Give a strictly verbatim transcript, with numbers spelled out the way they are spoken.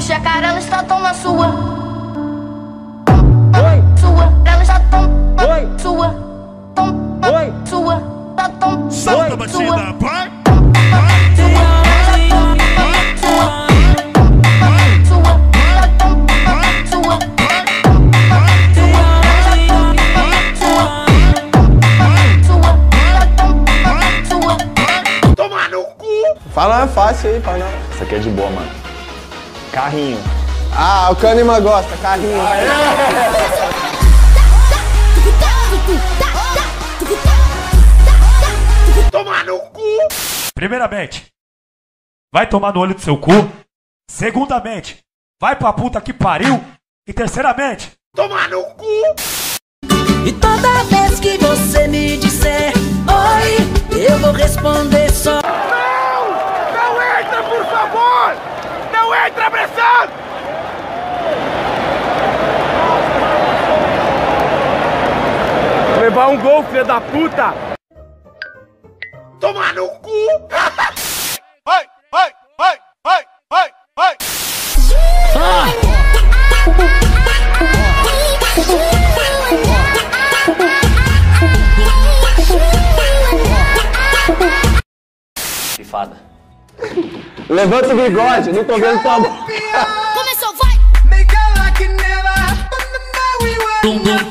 puxa a cara, ela está tão na sua. Oi. Sua, ela está tão na Oi. Sua. Tão Oi. Sua, está tão Solta a batida, vai! Fala fácil aí, pai. Isso aqui é de boa, mano. Carrinho. Ah, o Kannemann gosta, carrinho. Ah, é. Toma no cu! Primeiramente, vai tomar no olho do seu cu. Segundamente, vai pra puta que pariu. E terceiramente, toma no cu! E toda vez que você me disser oi, eu vou responder só. Não entra apressado! Vou levar um gol, filho da puta! Toma no cu! Vai, vai, vai, vai, vai, vai! Ah. Pifada. Levanta o bigode, não tô vendo tua mão. Começou, vai!